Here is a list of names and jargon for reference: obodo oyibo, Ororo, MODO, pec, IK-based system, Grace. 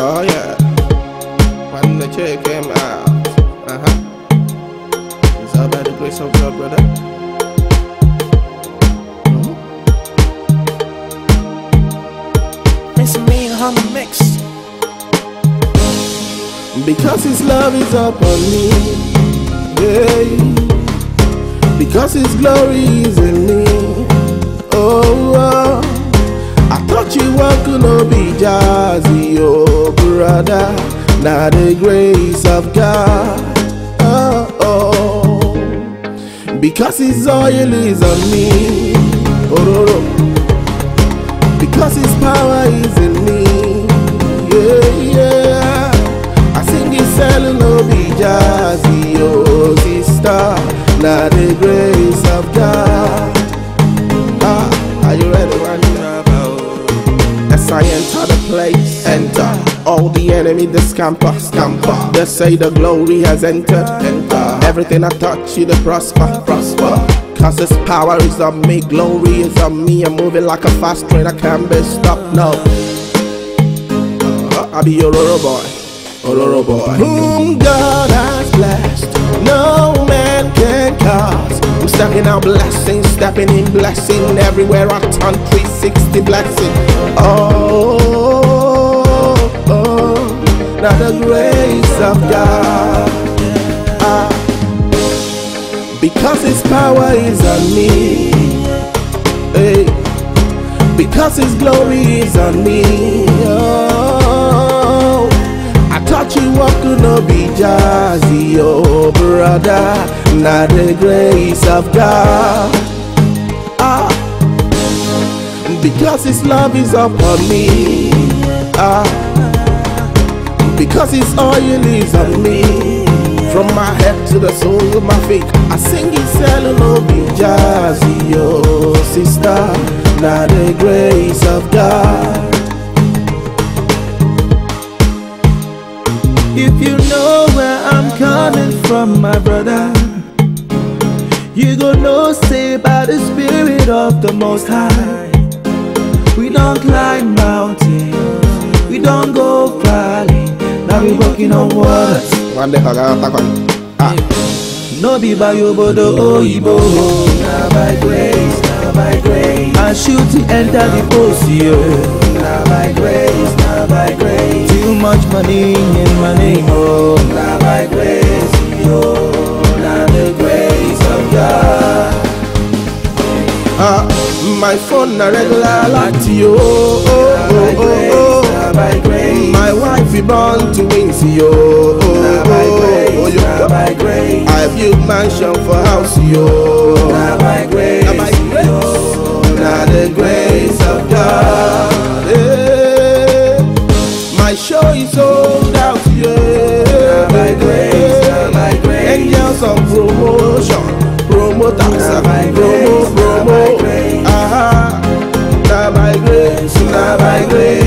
Oh yeah, when the check came out, it's all by the grace of God, brother. It's me and Humble Mix. Because His love is upon me, yeah. Because His glory is in me, oh, oh. I thought you were gonna be jazzy, oh. Brother, now the grace of God, oh, oh, because His oil is on me, oh, oh, because His power is in me, yeah, yeah. I sing His selling obi jazzy, oh sister, now the grace of God. Ah, are you ready? As I enter the place, enter. All the enemy they scamper, scamper. They say the glory has entered, enter. Everything I touch, you they prosper, prosper. Cause His power is on me, glory is on me. I'm moving like a fast train, I can't be stopped, no. I be your Ororo boy, Ororo boy. Whom God has blessed, no man can cause. I'm stepping out blessings, stepping in blessing. Everywhere I turn, 360 blessing. Oh. Now the grace of God, because His power is on me, hey. Because His glory is on me, oh. I thought you were gonna be jazzy, oh brother. Now the grace of God, because His love is upon me, because His oil is on me. From my head to the soles of my feet, I sing His obi jazzy, oh sister, now the grace of God. If you know where I'm coming from, my brother, you gon' know, say by the Spirit of the Most High. We don't climb mountains, we don't go valley. Now we walking on water. No be by obodo oyibo, na by grace, na by grace. I shoot to enter the post, yo. Na by grace, na by grace. Too much money in my name, oh. Na by grace, yo. Na the grace of God. My phone na regular like yo. Oh, oh, oh, oh. By grace. My wife is born to win, yo. Oh, oh, oh, oh, by grace. I built mansion for house, yo. Now by grace, now by grace, yo. Now the grace of God. Yeah. My show is sold out, yeah. Now by grace, now by grace. Angels of promotion, promoters, promo, promo. Aha. Now by grace, now by grace.